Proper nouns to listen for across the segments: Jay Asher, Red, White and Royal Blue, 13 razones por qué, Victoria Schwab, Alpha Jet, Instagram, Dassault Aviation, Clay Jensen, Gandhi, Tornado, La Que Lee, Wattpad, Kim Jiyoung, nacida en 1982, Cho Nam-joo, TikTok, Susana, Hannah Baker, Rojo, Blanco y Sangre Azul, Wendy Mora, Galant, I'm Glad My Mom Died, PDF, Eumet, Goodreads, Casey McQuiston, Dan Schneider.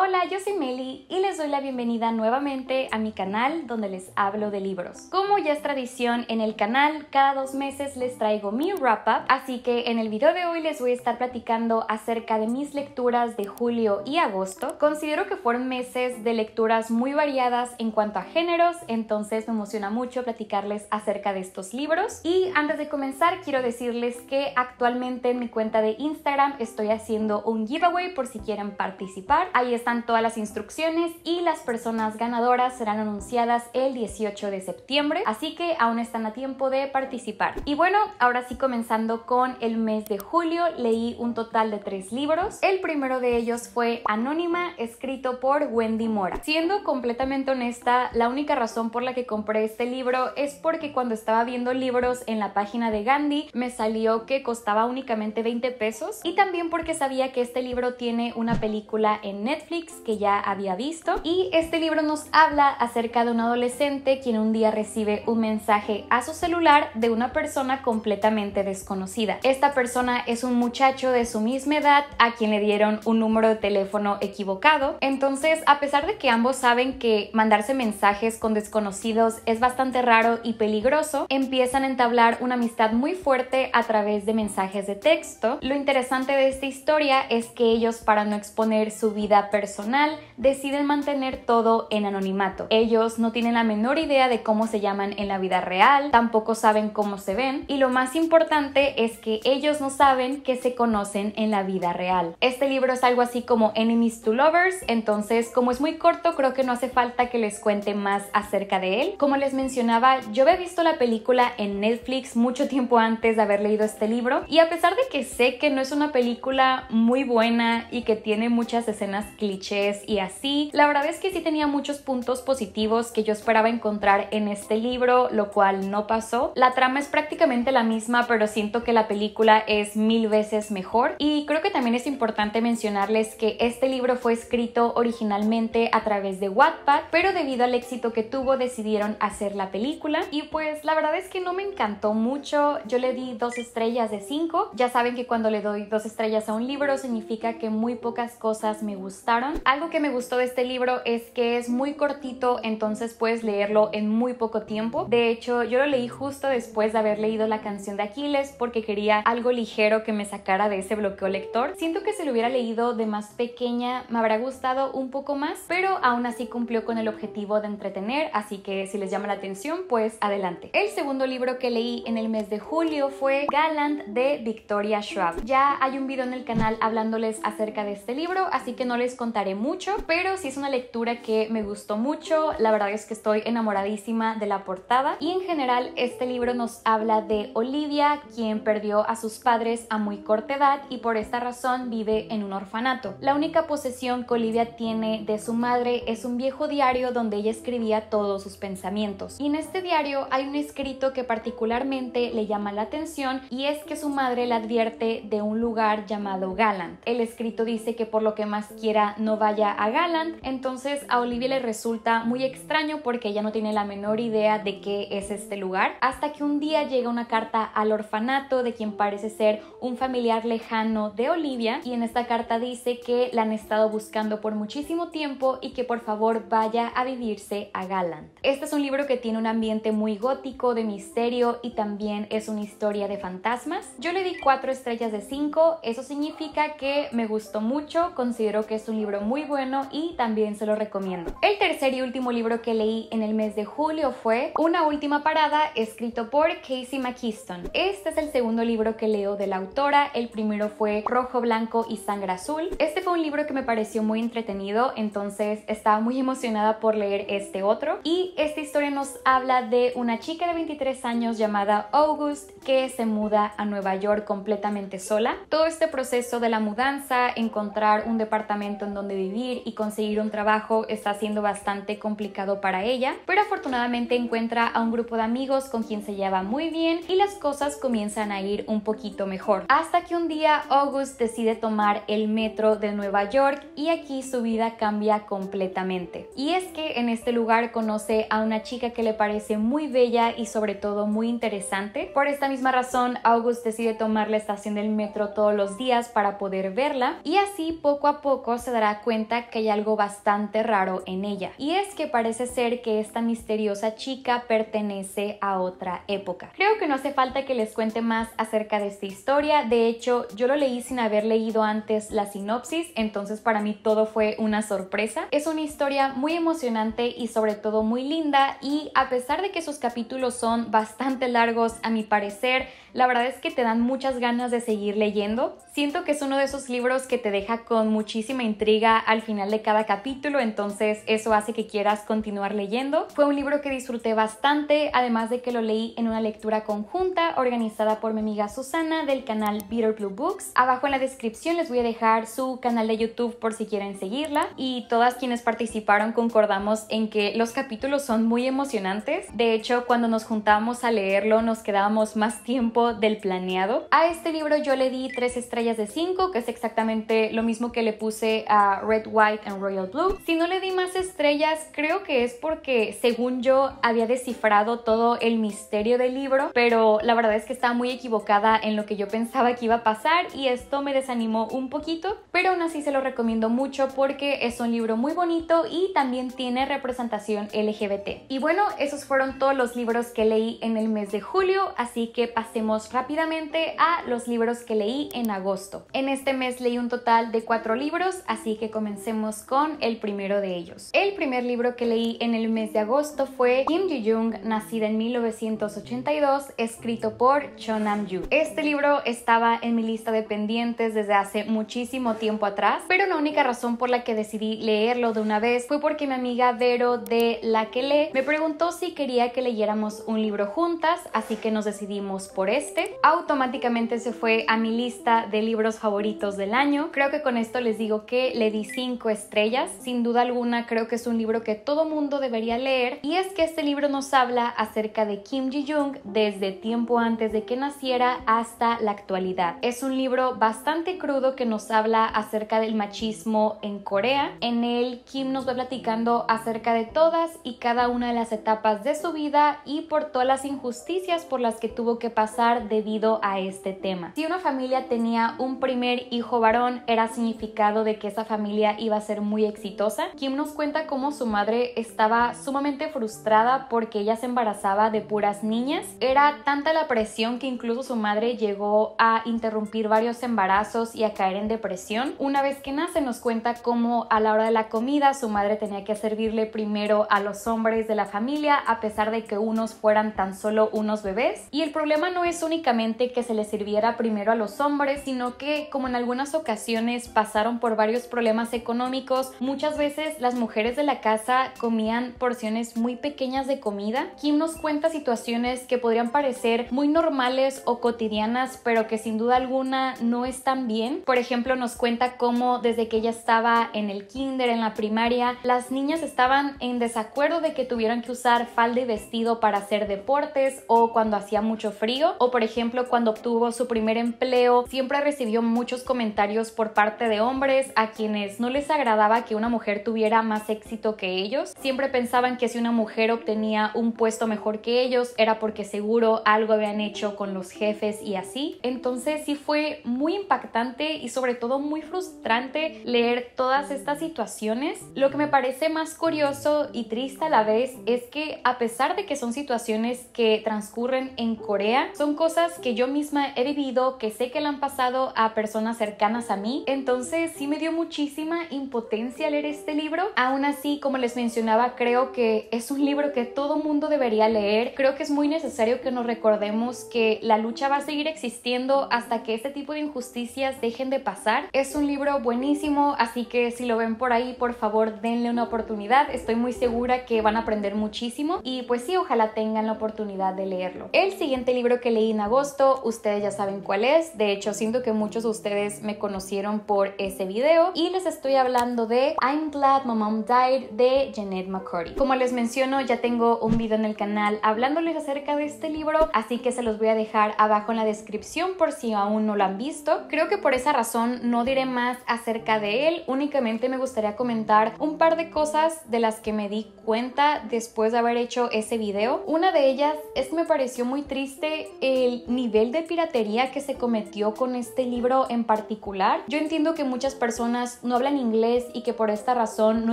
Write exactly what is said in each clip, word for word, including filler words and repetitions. Hola, yo soy Meli y les doy la bienvenida nuevamente a mi canal donde les hablo de libros. Como ya es tradición en el canal, cada dos meses les traigo mi wrap-up, así que en el video de hoy les voy a estar platicando acerca de mis lecturas de julio y agosto. Considero que fueron meses de lecturas muy variadas en cuanto a géneros, entonces me emociona mucho platicarles acerca de estos libros. Y antes de comenzar, quiero decirles que actualmente en mi cuenta de Instagram estoy haciendo un giveaway por si quieren participar. Ahí están todas las instrucciones y las personas ganadoras serán anunciadas el dieciocho de septiembre, así que aún están a tiempo de participar. Y bueno, ahora sí, comenzando con el mes de julio, leí un total de tres libros. El primero de ellos fue Anónima, escrito por Wendy Mora. Siendo completamente honesta, la única razón por la que compré este libro es porque cuando estaba viendo libros en la página de Gandhi me salió que costaba únicamente veinte pesos, y también porque sabía que este libro tiene una película en Netflix que ya había visto, y este libro nos habla acerca de un adolescente quien un día recibe un mensaje a su celular de una persona completamente desconocida. Esta persona es un muchacho de su misma edad a quien le dieron un número de teléfono equivocado. Entonces, a pesar de que ambos saben que mandarse mensajes con desconocidos es bastante raro y peligroso, empiezan a entablar una amistad muy fuerte a través de mensajes de texto. Lo interesante de esta historia es que ellos, para no exponer su vida personal personal, deciden mantener todo en anonimato. Ellos no tienen la menor idea de cómo se llaman en la vida real, tampoco saben cómo se ven, y lo más importante es que ellos no saben que se conocen en la vida real. Este libro es algo así como Enemies to Lovers, entonces como es muy corto, creo que no hace falta que les cuente más acerca de él. Como les mencionaba, yo había visto la película en Netflix mucho tiempo antes de haber leído este libro, y a pesar de que sé que no es una película muy buena y que tiene muchas escenas clásicas, clichés y así, la verdad es que sí tenía muchos puntos positivos que yo esperaba encontrar en este libro, lo cual no pasó. La trama es prácticamente la misma, pero siento que la película es mil veces mejor. Y creo que también es importante mencionarles que este libro fue escrito originalmente a través de Wattpad, pero debido al éxito que tuvo decidieron hacer la película, y pues la verdad es que no me encantó mucho. Yo le di dos estrellas de cinco. Ya saben que cuando le doy dos estrellas a un libro significa que muy pocas cosas me gustaron. Algo que me gustó de este libro es que es muy cortito, entonces puedes leerlo en muy poco tiempo. De hecho, yo lo leí justo después de haber leído La Canción de Aquiles porque quería algo ligero que me sacara de ese bloqueo lector. Siento que si lo hubiera leído de más pequeña me habrá gustado un poco más, pero aún así cumplió con el objetivo de entretener, así que si les llama la atención, pues adelante. El segundo libro que leí en el mes de julio fue Galant, de Victoria Schwab. Ya hay un video en el canal hablándoles acerca de este libro, así que no les conté contaré mucho, pero sí es una lectura que me gustó mucho. La verdad es que estoy enamoradísima de la portada, y en general este libro nos habla de Olivia, quien perdió a sus padres a muy corta edad y por esta razón vive en un orfanato. La única posesión que Olivia tiene de su madre es un viejo diario donde ella escribía todos sus pensamientos, y en este diario hay un escrito que particularmente le llama la atención, y es que su madre la advierte de un lugar llamado Galant. El escrito dice que por lo que más quiera no vaya a Galant. Entonces a Olivia le resulta muy extraño porque ella no tiene la menor idea de qué es este lugar, hasta que un día llega una carta al orfanato de quien parece ser un familiar lejano de Olivia, y en esta carta dice que la han estado buscando por muchísimo tiempo y que por favor vaya a vivirse a Galant. Este es un libro que tiene un ambiente muy gótico, de misterio, y también es una historia de fantasmas. Yo le di cuatro estrellas de cinco, eso significa que me gustó mucho, considero que es un libro muy bueno y también se lo recomiendo. El tercer y último libro que leí en el mes de julio fue Una Última Parada, escrito por Casey McQuiston. Este es el segundo libro que leo de la autora. El primero fue Rojo, Blanco y Sangre Azul. Este fue un libro que me pareció muy entretenido, entonces estaba muy emocionada por leer este otro, y esta historia nos habla de una chica de veintitrés años llamada August que se muda a Nueva York completamente sola. Todo este proceso de la mudanza, encontrar un departamento en donde vivir y conseguir un trabajo está siendo bastante complicado para ella, pero afortunadamente encuentra a un grupo de amigos con quien se lleva muy bien y las cosas comienzan a ir un poquito mejor, hasta que un día August decide tomar el metro de Nueva York, y aquí su vida cambia completamente. Y es que en este lugar conoce a una chica que le parece muy bella y sobre todo muy interesante. Por esta misma razón August decide tomar la estación del metro todos los días para poder verla, y así poco a poco se dará da cuenta que hay algo bastante raro en ella, y es que parece ser que esta misteriosa chica pertenece a otra época. Creo que no hace falta que les cuente más acerca de esta historia, de hecho yo lo leí sin haber leído antes la sinopsis, entonces para mí todo fue una sorpresa. Es una historia muy emocionante y sobre todo muy linda, y a pesar de que sus capítulos son bastante largos a mi parecer, la verdad es que te dan muchas ganas de seguir leyendo. Siento que es uno de esos libros que te deja con muchísima intriga al final de cada capítulo, entonces eso hace que quieras continuar leyendo. Fue un libro que disfruté bastante, además de que lo leí en una lectura conjunta organizada por mi amiga Susana del canal Bitterblue Books. Abajo en la descripción les voy a dejar su canal de YouTube por si quieren seguirla, y todas quienes participaron concordamos en que los capítulos son muy emocionantes. De hecho, cuando nos juntábamos a leerlo nos quedábamos más tiempo del planeado. A este libro yo le di tres estrellas de cinco, que es exactamente lo mismo que le puse a Red, White and Royal Blue. Si no le di más estrellas, creo que es porque según yo había descifrado todo el misterio del libro, pero la verdad es que estaba muy equivocada en lo que yo pensaba que iba a pasar y esto me desanimó un poquito, pero aún así se lo recomiendo mucho porque es un libro muy bonito y también tiene representación L G B T. Y bueno, esos fueron todos los libros que leí en el mes de julio, así que pasemos rápidamente a los libros que leí en agosto. En este mes leí un total de cuatro libros, así que comencemos con el primero de ellos. El primer libro que leí en el mes de agosto fue Kim Jiyoung, nacida en mil novecientos ochenta y dos, escrito por Cho Nam-joo. Este libro estaba en mi lista de pendientes desde hace muchísimo tiempo atrás, pero la única razón por la que decidí leerlo de una vez fue porque mi amiga Vero de La Que Lee me preguntó si quería que leyéramos un libro juntas, así que nos decidimos por este. Automáticamente se fue a mi lista de libros favoritos del año. Creo que con esto les digo que le di cinco estrellas. Sin duda alguna creo que es un libro que todo mundo debería leer, y es que este libro nos habla acerca de Kim Jiyoung desde tiempo antes de que naciera hasta la actualidad. Es un libro bastante crudo que nos habla acerca del machismo en Corea. En él Kim nos va platicando acerca de todas y cada una de las etapas de su vida y por todas las injusticias por las que tuvo que pasar debido a este tema. Si una familia tenía un primer hijo varón, era significado de que esa familia iba a ser muy exitosa. Kim nos cuenta cómo su madre estaba sumamente frustrada porque ella se embarazaba de puras niñas. Era tanta la presión que incluso su madre llegó a interrumpir varios embarazos y a caer en depresión. Una vez que nace nos cuenta cómo a la hora de la comida su madre tenía que servirle primero a los hombres de la familia a pesar de que unos fueran tan solo unos bebés. Y el problema no es únicamente que se les sirviera primero a los hombres, sino que como en algunas ocasiones pasaron por varios problemas económicos, muchas veces las mujeres de la casa comían porciones muy pequeñas de comida. Kim nos cuenta situaciones que podrían parecer muy normales o cotidianas, pero que sin duda alguna no están bien. Por ejemplo, nos cuenta cómo desde que ella estaba en el kinder, en la primaria, las niñas estaban en desacuerdo de que tuvieran que usar falda y vestido para hacer deportes o cuando hacía mucho frío, o por ejemplo cuando obtuvo su primer empleo siempre recibió muchos comentarios por parte de hombres a quienes no les agradaba que una mujer tuviera más éxito que ellos. Siempre pensaban que si una mujer obtenía un puesto mejor que ellos era porque seguro algo habían hecho con los jefes y así. Entonces sí fue muy impactante y sobre todo muy frustrante leer todas estas situaciones. Lo que me parece más curioso y triste a la vez es que a pesar de que son situaciones que transcurren en Corea, son cosas que yo misma he vivido, que sé que le han pasado a personas cercanas a mí, entonces sí me dio muchísima impotencia leer este libro. Aún así, como les mencionaba, creo que es un libro que todo mundo debería leer. Creo que es muy necesario que nos recordemos que la lucha va a seguir existiendo hasta que este tipo de injusticias dejen de pasar. Es un libro buenísimo, así que si lo ven por ahí, por favor denle una oportunidad. Estoy muy segura que van a aprender muchísimo y pues sí, ojalá tengan la oportunidad de leerlo. El siguiente libro que leí en agosto, ustedes ya saben cuál es, de hecho siento que muchos de ustedes me conocieron por ese video, y les estoy hablando de I'm Glad My Mom Died de Jennette McCurdy. Como les menciono, ya tengo un video en el canal hablándoles acerca de este libro, así que se los voy a dejar abajo en la descripción por si aún no lo han visto. Creo que por esa razón no diré más acerca de él, únicamente me gustaría comentar un par de cosas de las que me di cuenta después de haber hecho ese video. Una de ellas es que me pareció muy triste el nivel de piratería que se cometió con este libro en particular. Yo entiendo que muchas personas personas no hablan inglés y que por esta razón no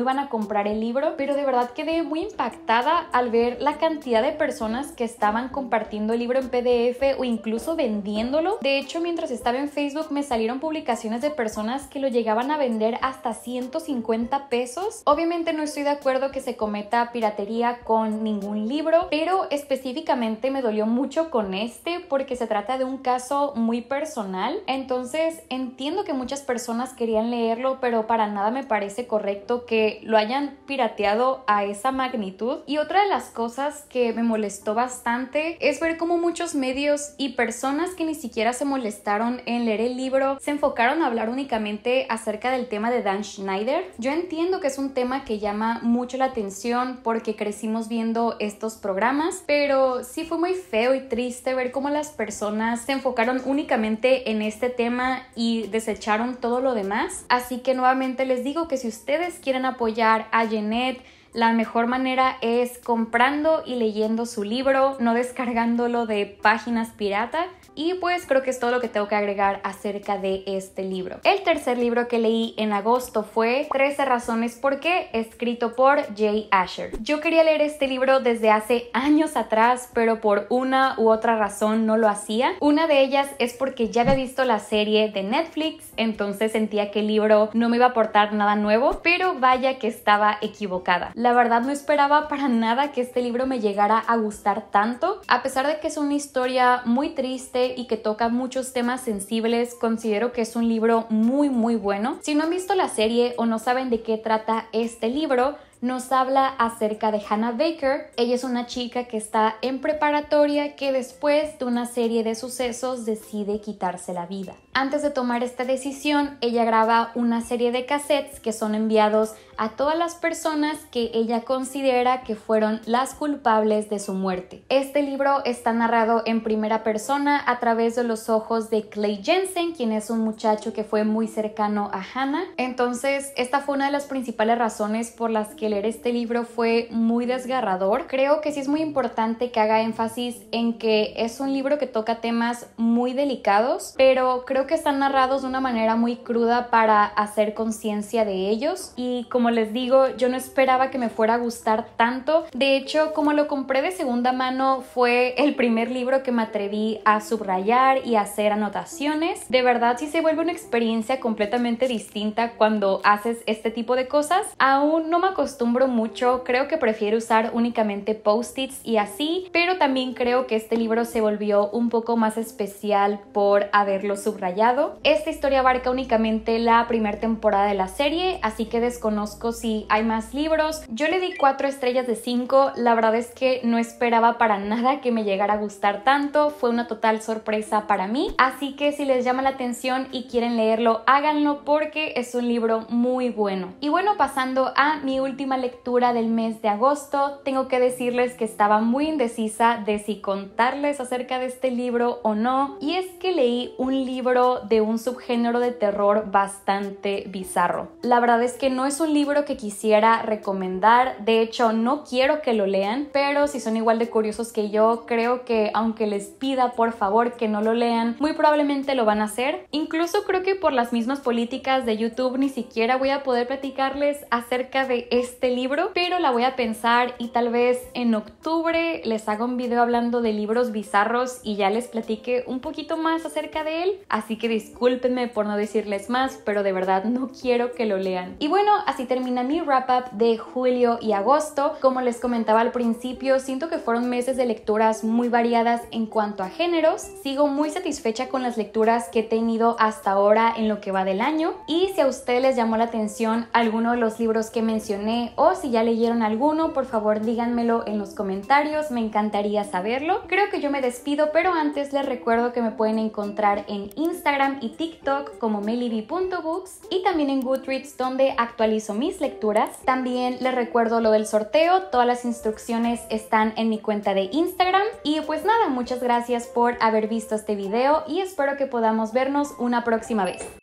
iban a comprar el libro, pero de verdad quedé muy impactada al ver la cantidad de personas que estaban compartiendo el libro en P D F o incluso vendiéndolo. De hecho, mientras estaba en Facebook me salieron publicaciones de personas que lo llegaban a vender hasta ciento cincuenta pesos. Obviamente no estoy de acuerdo que se cometa piratería con ningún libro, pero específicamente me dolió mucho con este porque se trata de un caso muy personal. Entonces entiendo que muchas personas querían leerlo, pero para nada me parece correcto que lo hayan pirateado a esa magnitud. Y otra de las cosas que me molestó bastante es ver cómo muchos medios y personas que ni siquiera se molestaron en leer el libro se enfocaron a hablar únicamente acerca del tema de Dan Schneider. Yo entiendo que es un tema que llama mucho la atención porque crecimos viendo estos programas, pero sí fue muy feo y triste ver cómo las personas se enfocaron únicamente en este tema y desecharon todo lo demás. Así que nuevamente les digo que si ustedes quieren apoyar a Jennette, la mejor manera es comprando y leyendo su libro, no descargándolo de páginas pirata. Y pues creo que es todo lo que tengo que agregar acerca de este libro. El tercer libro que leí en agosto fue trece razones por qué, escrito por Jay Asher. Yo quería leer este libro desde hace años atrás, pero por una u otra razón no lo hacía. Una de ellas es porque ya había visto la serie de Netflix, entonces sentía que el libro no me iba a aportar nada nuevo, pero vaya que estaba equivocada. La verdad no esperaba para nada que este libro me llegara a gustar tanto. A pesar de que es una historia muy triste y que toca muchos temas sensibles, considero que es un libro muy muy bueno. Si no han visto la serie o no saben de qué trata este libro, nos habla acerca de Hannah Baker. Ella es una chica que está en preparatoria que después de una serie de sucesos decide quitarse la vida. Antes de tomar esta decisión, ella graba una serie de cassettes que son enviados a todas las personas que ella considera que fueron las culpables de su muerte. Este libro está narrado en primera persona a través de los ojos de Clay Jensen, quien es un muchacho que fue muy cercano a Hannah. Entonces, esta fue una de las principales razones por las que leer este libro fue muy desgarrador. Creo que sí es muy importante que haga énfasis en que es un libro que toca temas muy delicados, pero creo que están narrados de una manera muy cruda para hacer conciencia de ellos. Y como les digo, yo no esperaba que me fuera a gustar tanto. De hecho, como lo compré de segunda mano, fue el primer libro que me atreví a subrayar y a hacer anotaciones. De verdad, sí se vuelve una experiencia completamente distinta cuando haces este tipo de cosas. Aún no me acostumbro mucho, creo que prefiero usar únicamente post-its y así, pero también creo que este libro se volvió un poco más especial por haberlo subrayado. Esta historia abarca únicamente la primera temporada de la serie, así que desconozco si hay más libros. Yo le di cuatro estrellas de cinco, la verdad es que no esperaba para nada que me llegara a gustar tanto, fue una total sorpresa para mí, así que si les llama la atención y quieren leerlo, háganlo porque es un libro muy bueno. Y bueno, pasando a mi última última lectura del mes de agosto, tengo que decirles que estaba muy indecisa de si contarles acerca de este libro o no, y es que leí un libro de un subgénero de terror bastante bizarro. La verdad es que no es un libro que quisiera recomendar, de hecho no quiero que lo lean, pero si son igual de curiosos que yo, creo que aunque les pida por favor que no lo lean, muy probablemente lo van a hacer. Incluso creo que por las mismas políticas de YouTube ni siquiera voy a poder platicarles acerca de este este libro, pero la voy a pensar y tal vez en octubre les haga un video hablando de libros bizarros y ya les platique un poquito más acerca de él, así que discúlpenme por no decirles más, pero de verdad no quiero que lo lean. Y bueno, así termina mi wrap up de julio y agosto. Como les comentaba al principio, siento que fueron meses de lecturas muy variadas en cuanto a géneros. Sigo muy satisfecha con las lecturas que he tenido hasta ahora en lo que va del año, y si a ustedes les llamó la atención alguno de los libros que mencioné o si ya leyeron alguno, por favor díganmelo en los comentarios, me encantaría saberlo. Creo que yo me despido, pero antes les recuerdo que me pueden encontrar en Instagram y TikTok como melybee punto books y también en Goodreads, donde actualizo mis lecturas. También les recuerdo lo del sorteo, todas las instrucciones están en mi cuenta de Instagram. Y pues nada, muchas gracias por haber visto este video y espero que podamos vernos una próxima vez.